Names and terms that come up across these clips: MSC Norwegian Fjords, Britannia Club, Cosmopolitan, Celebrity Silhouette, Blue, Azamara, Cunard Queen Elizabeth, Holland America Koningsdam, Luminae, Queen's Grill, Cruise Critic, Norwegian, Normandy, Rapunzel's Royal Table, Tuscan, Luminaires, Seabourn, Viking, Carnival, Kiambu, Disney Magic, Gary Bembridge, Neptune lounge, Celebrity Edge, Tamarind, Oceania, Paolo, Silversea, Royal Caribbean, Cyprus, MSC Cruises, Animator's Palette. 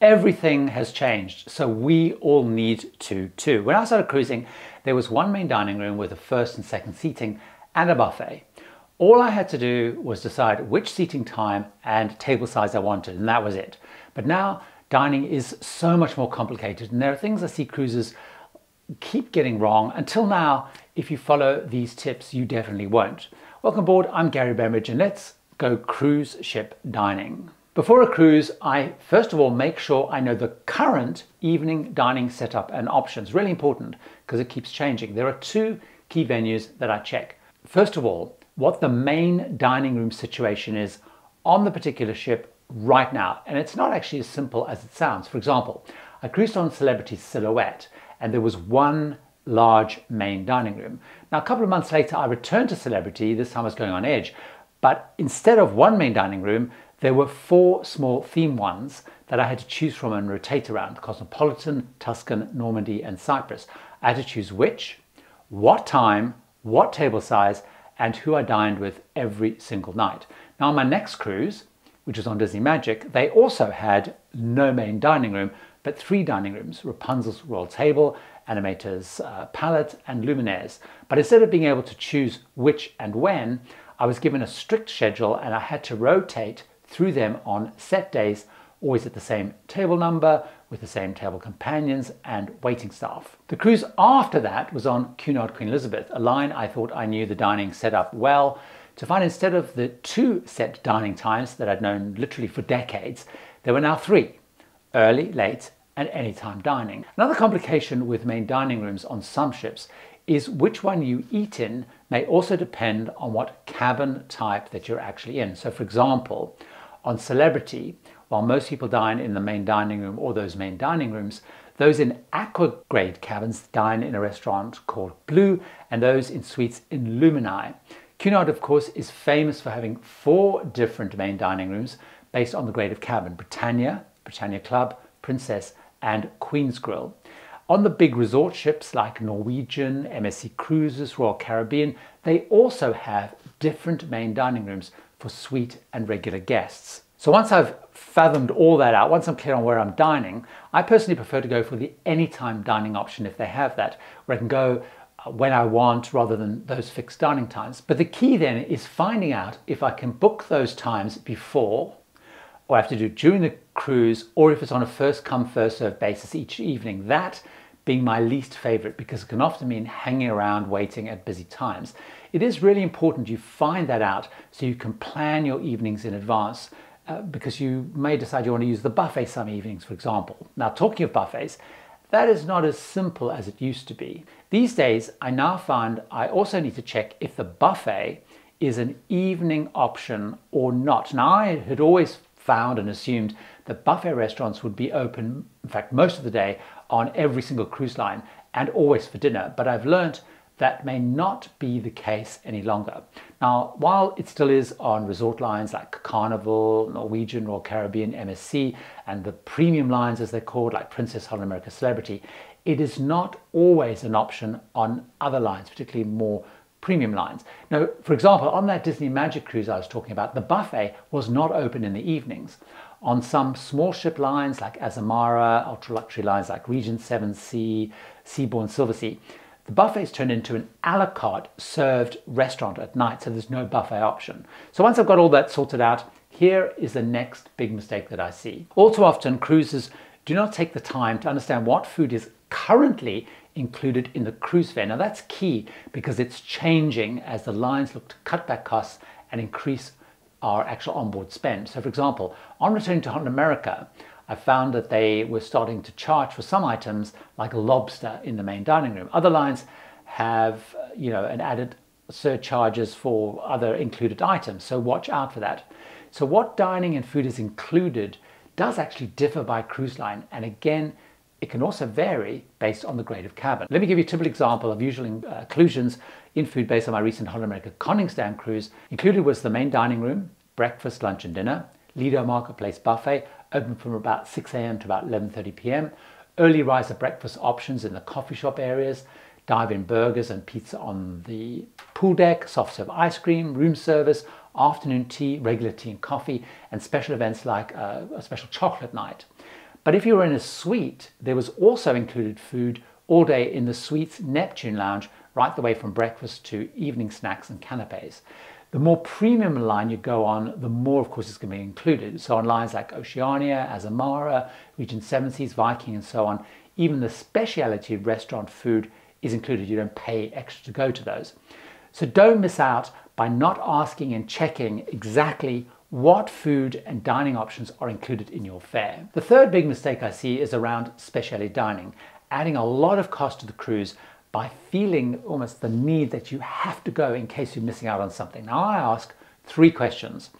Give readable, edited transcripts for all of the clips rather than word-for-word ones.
Everything has changed, so we all need to too. When I started cruising, there was one main dining room with a first and second seating and a buffet. All I had to do was decide which seating time and table size I wanted, and that was it. But now dining is so much more complicated, and there are things I see cruisers keep getting wrong. Until now, if you follow these tips, you definitely won't. Welcome aboard, I'm Gary Bembridge, and let's go cruise ship dining. Before a cruise, I first of all make sure I know the current evening dining setup and options. Really important because it keeps changing. There are two key venues that I check. First of all, what the main dining room situation is on the particular ship right now. And it's not actually as simple as it sounds. For example, I cruised on Celebrity Silhouette and there was one large main dining room. Now, a couple of months later, I returned to Celebrity. This time I was going on Edge. But instead of one main dining room, there were four small theme ones that I had to choose from and rotate around: Cosmopolitan, Tuscan, Normandy, and Cyprus. I had to choose which, what time, what table size, and who I dined with every single night. Now on my next cruise, which was on Disney Magic, they also had no main dining room, but three dining rooms: Rapunzel's Royal Table, Animator's Palette, and Luminaires. But instead of being able to choose which and when, I was given a strict schedule and I had to rotate through them on set days, always at the same table number, with the same table companions and waiting staff. The cruise after that was on Cunard Queen Elizabeth, a line I thought I knew the dining setup well, to find instead of the two set dining times that I'd known literally for decades, there were now three: early, late, and anytime dining. Another complication with main dining rooms on some ships is which one you eat in may also depend on what cabin type that you're actually in. So for example, on Celebrity, while most people dine in the main dining room or those main dining rooms, those in aqua grade cabins dine in a restaurant called Blue, and those in suites in Luminae. Cunard, of course, is famous for having four different main dining rooms based on the grade of cabin: Britannia, Britannia Club, Princess, and Queen's Grill. On the big resort ships like Norwegian, MSC Cruises, Royal Caribbean, they also have different main dining rooms for suite and regular guests. So once I've fathomed all that out, once I'm clear on where I'm dining, I personally prefer to go for the anytime dining option if they have that, where I can go when I want rather than those fixed dining times. But the key then is finding out if I can book those times before, or I have to do during the cruise, or if it's on a first come first served basis each evening. That being my least favorite, because it can often mean hanging around waiting at busy times. It is really important you find that out so you can plan your evenings in advance, because you may decide you want to use the buffet some evenings, for example. Now, talking of buffets, that is not as simple as it used to be. These days, I now find I also need to check if the buffet is an evening option or not. Now, I had always found and assumed that buffet restaurants would be open, in fact, most of the day on every single cruise line and always for dinner, but I've learned that may not be the case any longer. Now, while it still is on resort lines like Carnival, Norwegian, Royal Caribbean, MSC, and the premium lines as they're called, like Princess, Holland America, Celebrity, it is not always an option on other lines, particularly more premium lines. Now, for example, on that Disney Magic cruise I was talking about, the buffet was not open in the evenings. On some small ship lines like Azamara, ultra-luxury lines like Regent, 7C, Seabourn, Silversea, the buffets turned into an a la carte served restaurant at night, so there's no buffet option. So once I've got all that sorted out, here is the next big mistake that I see. All too often, cruisers do not take the time to understand what food is currently included in the cruise fare. Now that's key because it's changing as the lines look to cut back costs and increase our actual onboard spend. So for example, on returning to Holland America, I found that they were starting to charge for some items like lobster in the main dining room. Other lines have, an added surcharges for other included items. So watch out for that. So what dining and food is included does actually differ by cruise line. And again, it can also vary based on the grade of cabin. Let me give you a typical example of usual inclusions in food based on my recent Holland America Koningsdam cruise. Included was the main dining room, breakfast, lunch and dinner, Lido Marketplace buffet, open from about 6 a.m. to about 11:30 p.m, early riser breakfast options in the coffee shop areas, dive-in burgers and pizza on the pool deck, soft serve ice cream, room service, afternoon tea, regular tea and coffee, and special events like a special chocolate night. But if you were in a suite, there was also included food all day in the suite's Neptune lounge, right the way from breakfast to evening snacks and canapes. The more premium line you go on, the more, of course, it's going to be included. So on lines like Oceania, Azamara, Region 7 Seas, Viking, and so on, even the speciality restaurant food is included. You don't pay extra to go to those. So don't miss out by not asking and checking exactly what food and dining options are included in your fare. The third big mistake I see is around specialty dining, adding a lot of cost to the cruise by feeling almost the need that you have to go in case you're missing out on something. Now I ask three questions.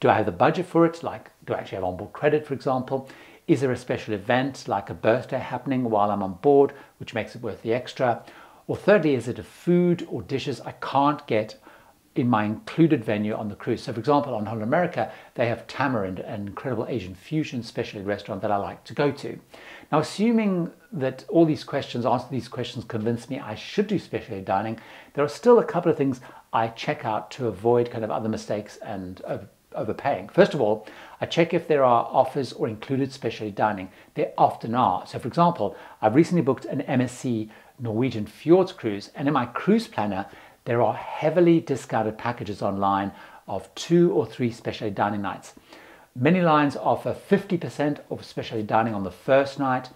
Do I have the budget for it? Like, do I actually have onboard credit, for example? Is there a special event like a birthday happening while I'm on board, which makes it worth the extra? Or thirdly, is it a food or dishes I can't get in my included venue on the cruise? So for example, on Holland America, they have Tamarind, an incredible Asian fusion specialty restaurant that I like to go to. Now, assuming that all these questions, answer these questions, convince me I should do specialty dining, there are still a couple of things I check out to avoid kind of other mistakes and overpaying. First of all, I check if there are offers or included specialty dining. There often are. So for example, I've recently booked an MSC Norwegian Fjords cruise, and in my cruise planner, there are heavily discounted packages online of 2 or 3 specialty dining nights. Many lines offer 50% of specialty dining on the first night,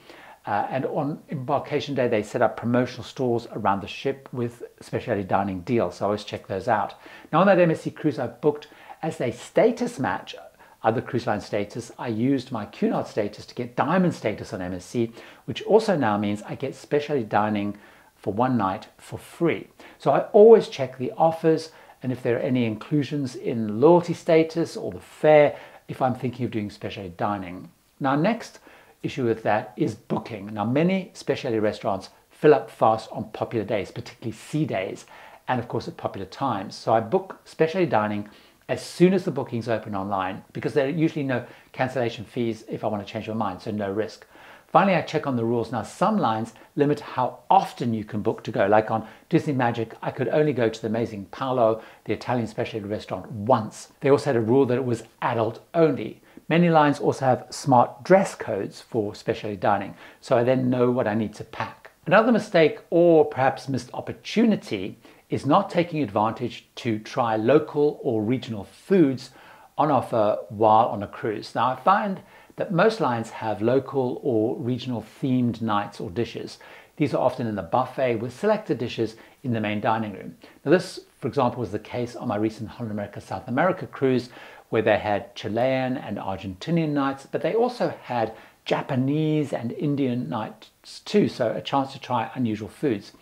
and on embarkation day, they set up promotional stalls around the ship with specialty dining deals. So I always check those out. Now on that MSC cruise I booked, as a status match, other cruise line status, I used my Cunard status to get diamond status on MSC, which also now means I get specialty dining for one night for free. So I always check the offers and if there are any inclusions in loyalty status or the fare if I'm thinking of doing specialty dining. Now, next issue with that is booking. Now, many specialty restaurants fill up fast on popular days, particularly sea days, and of course at popular times. So I book specialty dining as soon as the bookings open online because there are usually no cancellation fees if I want to change my mind, so no risk. Finally, I check on the rules. Now, some lines limit how often you can book to go. Like on Disney Magic, I could only go to the amazing Paolo, the Italian specialty restaurant, once. They also had a rule that it was adult only. Many lines also have smart dress codes for specialty dining, so I then know what I need to pack. Another mistake, or perhaps missed opportunity, is not taking advantage to try local or regional foods on offer while on a cruise. Now, I find that most lines have local or regional themed nights or dishes. These are often in the buffet with selected dishes in the main dining room. Now this, for example, was the case on my recent Holland America South America cruise where they had Chilean and Argentinian nights, but they also had Japanese and Indian nights too, so a chance to try unusual foods.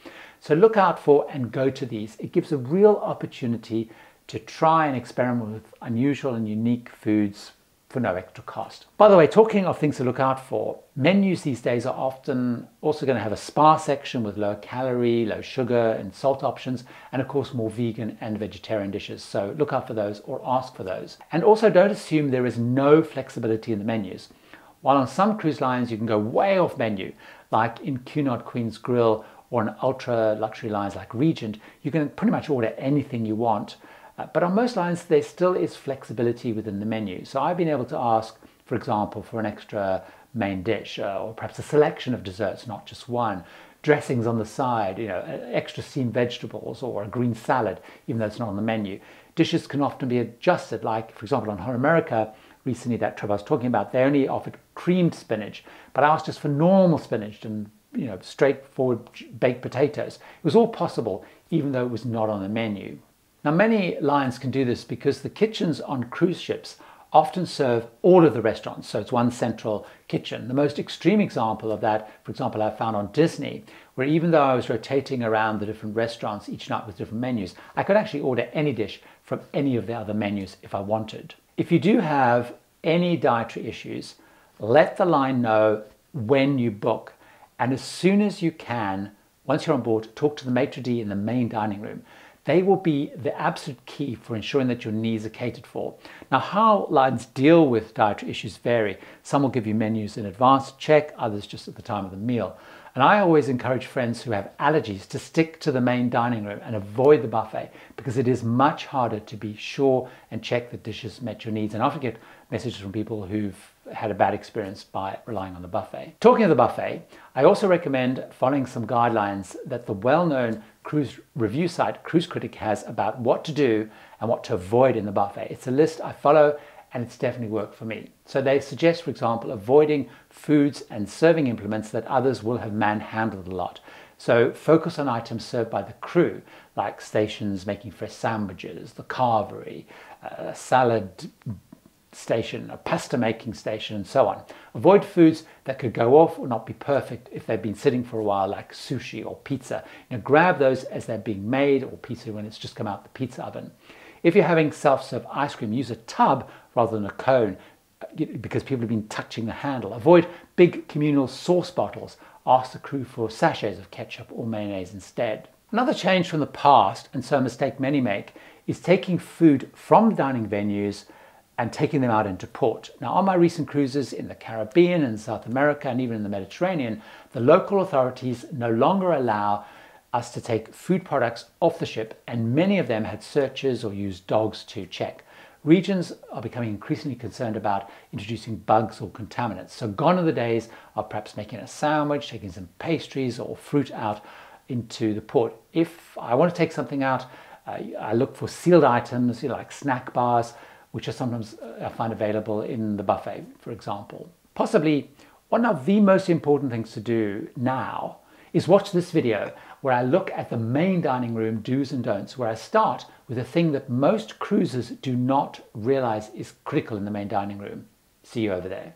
So look out for and go to these. It gives a real opportunity to try and experiment with unusual and unique foods for no extra cost. By the way, talking of things to look out for, menus these days are often also going to have a spa section with low calorie, low sugar and salt options, and of course more vegan and vegetarian dishes. So look out for those or ask for those. And also don't assume there is no flexibility in the menus. While on some cruise lines you can go way off menu, like in Cunard Queen's Grill or on ultra luxury lines like Regent, you can pretty much order anything you want. But on most lines, there still is flexibility within the menu. So I've been able to ask, for example, for an extra main dish or perhaps a selection of desserts, not just one, dressings on the side, you know, extra steamed vegetables or a green salad, even though it's not on the menu. Dishes can often be adjusted, like, for example, on Holland America, recently that trip I was talking about, they only offered creamed spinach, but I asked just for normal spinach and, you know, straightforward baked potatoes. It was all possible, even though it was not on the menu. Now, many lines can do this because the kitchens on cruise ships often serve all of the restaurants, so it's one central kitchen. The most extreme example of that, for example, I found on Disney, where even though I was rotating around the different restaurants each night with different menus, I could actually order any dish from any of the other menus if I wanted. If you do have any dietary issues, let the line know when you book, and as soon as you can, once you're on board, talk to the maitre d' in the main dining room. They will be the absolute key for ensuring that your needs are catered for. Now, how lines deal with dietary issues vary. Some will give you menus in advance to check, others just at the time of the meal. And I always encourage friends who have allergies to stick to the main dining room and avoid the buffet because it is much harder to be sure and check that dishes met your needs. And I often get messages from people who've had a bad experience by relying on the buffet. Talking of the buffet, I also recommend following some guidelines that the well-known cruise review site Cruise Critic has about what to do and what to avoid in the buffet. It's a list I follow and it's definitely worked for me. So they suggest, for example, avoiding foods and serving implements that others will have manhandled a lot. So focus on items served by the crew, like stations making fresh sandwiches, the carvery, a salad station, a pasta making station, and so on. Avoid foods that could go off or not be perfect if they've been sitting for a while, like sushi or pizza. You know, grab those as they're being made, or pizza when it's just come out the pizza oven. If you're having self-serve ice cream, use a tub rather than a cone because people have been touching the handle. Avoid big communal sauce bottles. Ask the crew for sachets of ketchup or mayonnaise instead. Another change from the past, and so a mistake many make, is taking food from dining venues and taking them out into port. Now, on my recent cruises in the Caribbean and South America and even in the Mediterranean, the local authorities no longer allow us to take food products off the ship, and many of them had searches or used dogs to check. Regions are becoming increasingly concerned about introducing bugs or contaminants. So gone are the days of perhaps making a sandwich, taking some pastries or fruit out into the port. If I want to take something out, I look for sealed items, like snack bars, which are sometimes I find available in the buffet, for example. Possibly one of the most important things to do now is watch this video where I look at the main dining room do's and don'ts, where I start with a thing that most cruisers do not realize is critical in the main dining room. See you over there.